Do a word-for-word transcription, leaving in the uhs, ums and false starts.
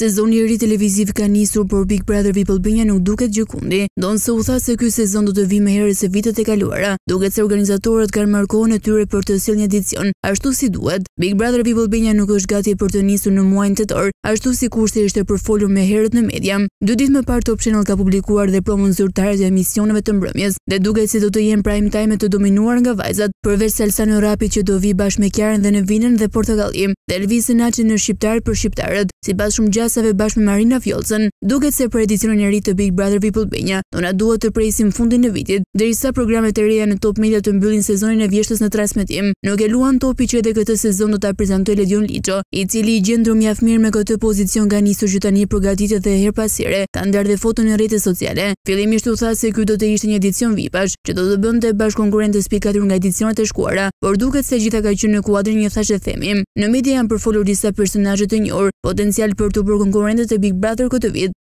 Sezoni i ri televiziv ka nisur, por Big Brother Vip Albania nuk duket gjykundi. Ndonse u tha se ky sezon do të vijë më herë se vitet e kaluara. Duket se organizatorët kanë marrë kohën e tyre për të sjellë një edicion ashtu si duhet. Big Brother Vip Albania nuk është gati për të nisur në muajin tetor, ashtu si kurse ishte përfolur më herët në media. Dy ditë më parë Top Channel ka publikuar dhe promon zyrtare të emisioneve të mbrëmjes, dhe duket se do të jenë prime time të dominuar nga vajzat, përveç Salsano Rrapi që do vi bashkë me Kiarën dhe Nevinën dhe Portokalli, dhe Elvis Naçi në Shqiptarët për shqiptarët, sipas shumë gjasave bashkë me Marina Vjollcën. Duket se për edicionin e ri të Big Brother Vip Albania, do na duhet të presim fundin e vitit, derisa programet e reja në Top Media të mbyllin sezonin e vjeshtës në transmetim. Nuk e luan Topi që edhe këtë sezon do ta prezantojë Ledion Liço, i cili i gjendur mjaft mirë me këtë pozicion nga nisur që tani përgatitjet e her pas here, ka ndar dhe foton në rrjetet sociale. Fillimisht u tha se ky do të ishte një edicion vipash, që do të bënte bashkonkurrentës pikërisht nga edicionet e shkuara, por duket se gjitha ka qenë në kuadrin një thashë themi. Në media janë përfolur disa personazhe të njohur, potencial për të bërë konkurrentët e Big Brother këtë vit.